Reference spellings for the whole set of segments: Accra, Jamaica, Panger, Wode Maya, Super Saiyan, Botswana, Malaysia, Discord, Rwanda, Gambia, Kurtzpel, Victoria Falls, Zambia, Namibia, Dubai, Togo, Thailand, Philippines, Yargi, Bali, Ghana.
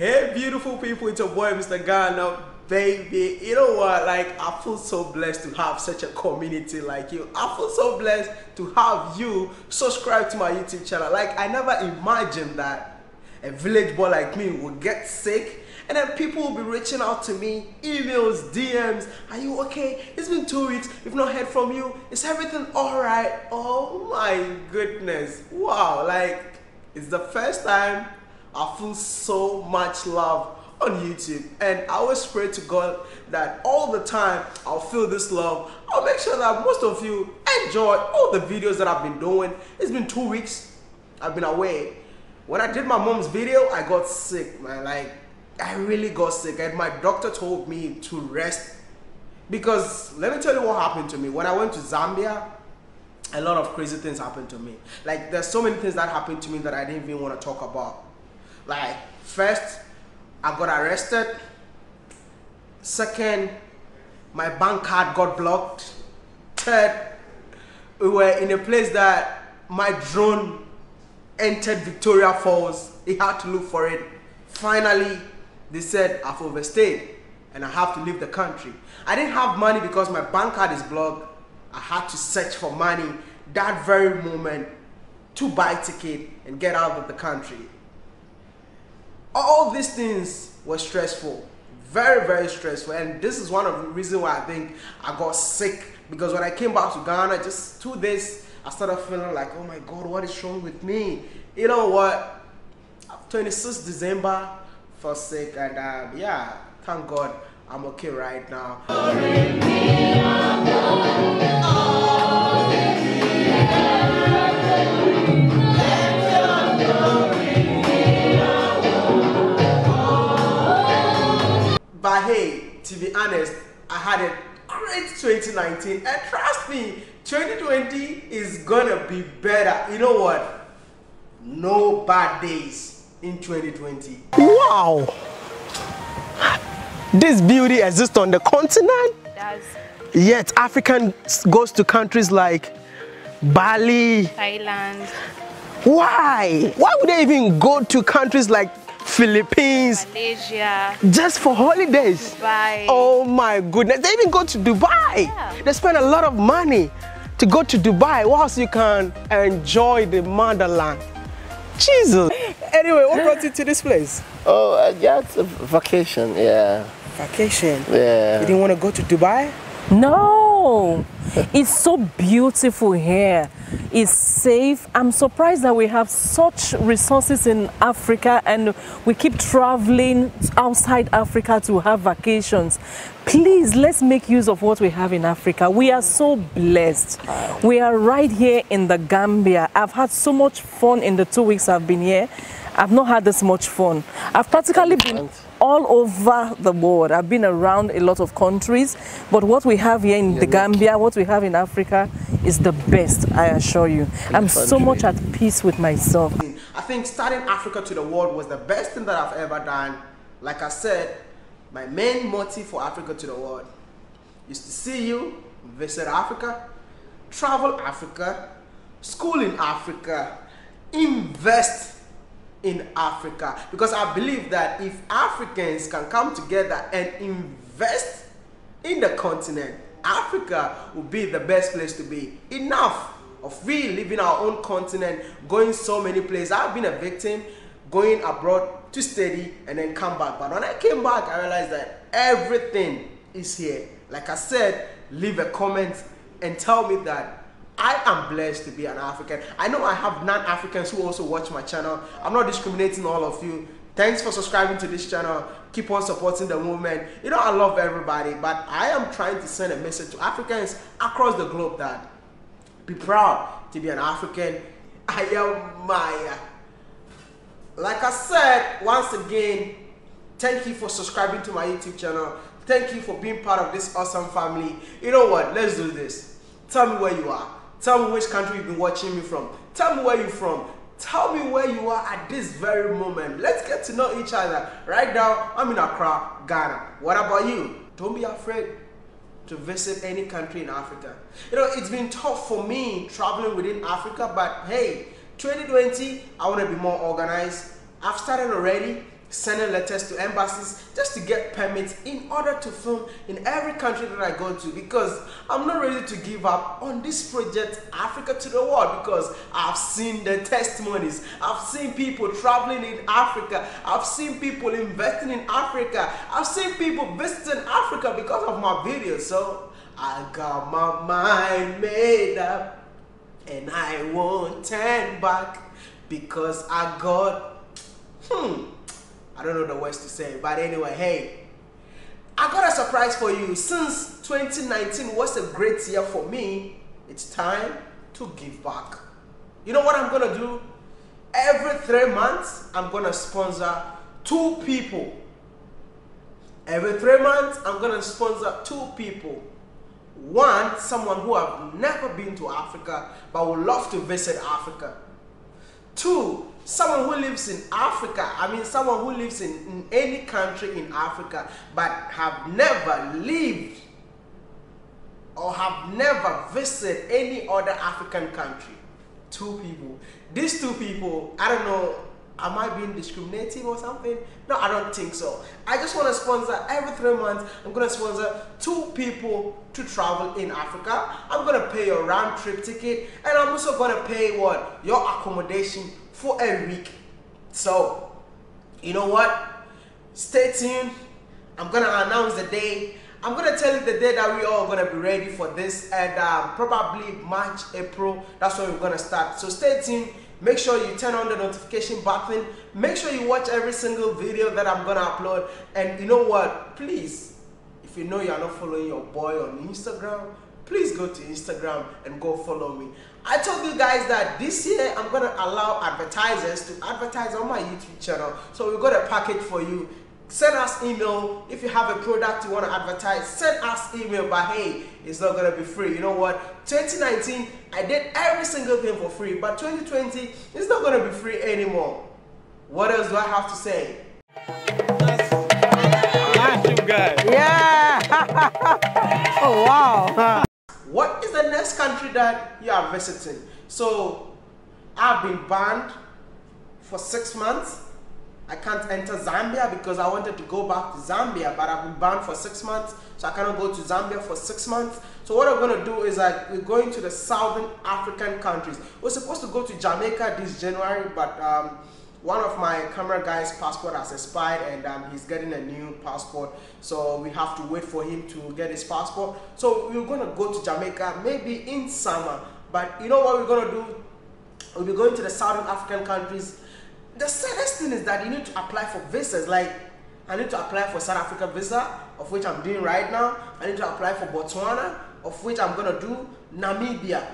Hey beautiful people, it's your boy Mr. Ghana. Baby, you know what, like I feel so blessed to have such a community like you. I feel so blessed to have you subscribe to my YouTube channel. Like I never imagined that a village boy like me would get sick and then people will be reaching out to me, emails, DMs, are you okay? It's been 2 weeks, we've not heard from you, is everything alright? Oh my goodness, wow, like it's the first time I feel so much love on YouTube, and I always pray to God that all the time I'll feel this love. I'll make sure that most of you enjoy all the videos that I've been doing. It's been 2 weeks I've been away. When I did my mom's video, I got sick, man. Like I really got sick, and my doctor told me to rest, because let me tell you what happened to me when I went to Zambia. A lot of crazy things happened to me. Like there's so many things that happened to me that I didn't even want to talk about. Like first, I got arrested. Second, my bank card got blocked. Third, we were in a place that my drone entered Victoria Falls. He had to look for it. Finally, they said I've overstayed and I have to leave the country. I didn't have money because my bank card is blocked. I had to search for money that very moment to buy a ticket and get out of the country. All these things were stressful, very, very stressful, and this is one of the reasons why I think I got sick, because when I came back to Ghana, just 2 days, I started feeling like, oh my God, what is wrong with me? You know what, 26th December, fell sick, and yeah, thank God I'm okay right now. But hey, to be honest, I had a great 2019, and trust me, 2020 is gonna be better. You know what? No bad days in 2020. Wow! This beauty exists on the continent? It does. Yet African goes to countries like Bali, Thailand. Why? Why would they even go to countries like Philippines, Malaysia, just for holidays? Dubai. Oh my goodness, they even go to Dubai. Yeah. They spend a lot of money to go to Dubai whilst you can enjoy the motherland. Jesus. Anyway, what brought you to this place? Oh, just a vacation, yeah. Vacation? Yeah. You didn't want to go to Dubai? No, it's so beautiful here. It's safe. I'm surprised that we have such resources in Africa and we keep traveling outside Africa to have vacations. Please, let's make use of what we have in Africa. We are so blessed. We are right here in the Gambia. I've had so much fun in the 2 weeks I've been here. I've not had this much fun. I've practically been all over the world. I've been around a lot of countries, but what we have here in the Gambia, what we have in Africa is the best, I assure you. I'm so much at peace with myself. I think starting Africa to the world was the best thing that I've ever done. Like I said, my main motive for Africa to the world is to see you, visit Africa, travel Africa, school in Africa, invest in Africa, because I believe that if Africans can come together and invest in the continent, Africa will be the best place to be. Enough of we living our own continent, going so many places. I've been a victim going abroad to study and then come back, but when I came back I realized that everything is here. Like I said, leave a comment and tell me that I am blessed to be an African. I know I have non-Africans who also watch my channel. I'm not discriminating all of you. Thanks for subscribing to this channel. Keep on supporting the movement. You know, I love everybody, but I am trying to send a message to Africans across the globe that be proud to be an African. I am Maya. Like I said, once again, thank you for subscribing to my YouTube channel. Thank you for being part of this awesome family. You know what? Let's do this. Tell me where you are. Tell me which country you've been watching me from. Tell me where you're from. Tell me where you are at this very moment. Let's get to know each other. Right now, I'm in Accra, Ghana. What about you? Don't be afraid to visit any country in Africa. You know, it's been tough for me traveling within Africa, but hey, 2020, I want to be more organized. I've started already. sending letters to embassies just to get permits in order to film in every country that I go to, because I'm not ready to give up on this project, Africa to the World, because I've seen the testimonies. I've seen people traveling in Africa. I've seen people investing in Africa. I've seen people visiting Africa because of my videos. So I got my mind made up and I won't turn back, because I got, I don't know the words to say, but anyway, hey, I got a surprise for you. Since 2019 was a great year for me, it's time to give back. You know what I'm gonna do? Every 3 months, I'm gonna sponsor 2 people. Every 3 months, I'm gonna sponsor 2 people. One, someone who have never been to Africa but would love to visit Africa. Two, someone who lives in Africa, someone who lives in any country in Africa but have never lived or have never visited any other African country. 2 people. These 2 people, I don't know, am I being discriminative or something? No, I don't think so. I just want to sponsor every 3 months. I'm going to sponsor 2 people to travel in Africa. I'm going to pay your round trip ticket, and I'm also going to pay what? Your accommodation for a week. So, you know what? Stay tuned. I'm going to announce the day. I'm going to tell you the day that we all going to be ready for this, and probably March, April. That's when we're going to start. So stay tuned. Make sure you turn on the notification button. Make sure you watch every single video that I'm gonna upload. And you know what? Please, if you know you're not following your boy on Instagram, please go to Instagram and go follow me. I told you guys that this year I'm gonna allow advertisers to advertise on my YouTube channel. So we've got a package for you. Send us email. If you have a product you want to advertise, send us email, but hey, it's not going to be free. You know what? 2019, I did every single thing for free, but 2020, it's not going to be free anymore. What else do I have to say? Yeah! Oh, wow! What is the next country that you are visiting? So, I've been banned for 6 months. I can't enter Zambia because I wanted to go back to Zambia, but I've been banned for 6 months, so I cannot go to Zambia for 6 months. So what I'm gonna do is like, we're going to the southern African countries. We're supposed to go to Jamaica this January, but one of my camera guys' passport has expired, and he's getting a new passport, so we have to wait for him to get his passport. So we're gonna go to Jamaica maybe in summer, but you know what we're gonna do? We'll be going to the southern African countries. The saddest thing is that you need to apply for visas. Like, I need to apply for South Africa visa, of which I'm doing right now. I need to apply for Botswana, of which I'm gonna do. Namibia.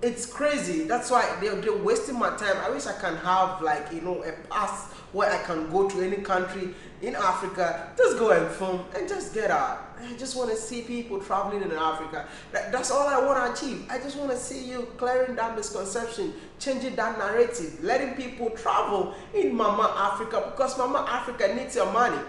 It's crazy. That's why they're wasting my time. I wish I can have, like, you know, a pass where I can go to any country in Africa, just go and film and just get out. I just want to see people traveling in Africa. That's all I want to achieve. I just want to see you clearing that misconception, changing that narrative, letting people travel in Mama Africa, because Mama Africa needs your money.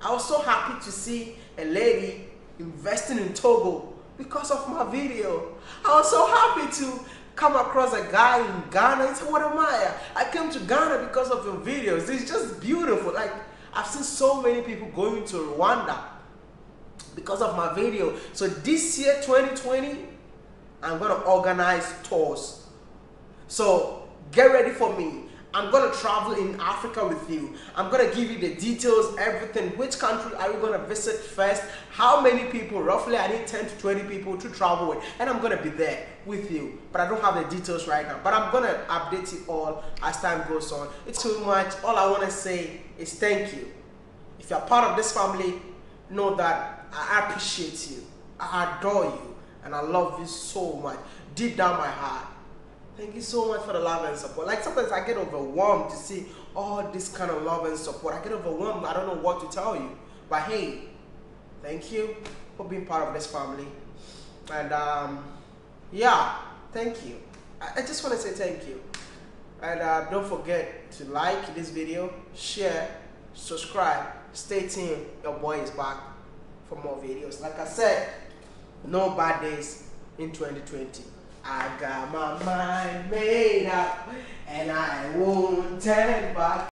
I was so happy to see a lady investing in Togo because of my video. I was so happy to come across a guy in Ghana and say, Wode Maya, I came to Ghana because of your videos. It's just beautiful. Like, I've seen so many people going to Rwanda because of my video. So this year, 2020, I'm gonna organize tours. So get ready for me. I'm gonna travel in Africa with you. I'm gonna give you the details, everything. Which country are you gonna visit first? How many people? Roughly, I need 10 to 20 people to travel with, and I'm gonna be there with you. But I don't have the details right now. But I'm gonna update it all as time goes on. It's too much. All I wanna say is thank you. If you're part of this family, know that I appreciate you. I adore you, and I love you so much, deep down my heart. Thank you so much for the love and support. Like, sometimes I get overwhelmed to see all this kind of love and support. I get overwhelmed. I don't know what to tell you. But hey, thank you for being part of this family. And yeah, thank you. I just want to say thank you. And don't forget to like this video, share, subscribe, stay tuned. Your boy is back for more videos. Like I said, no bad days in 2020. I got my mind made up and I won't turn back.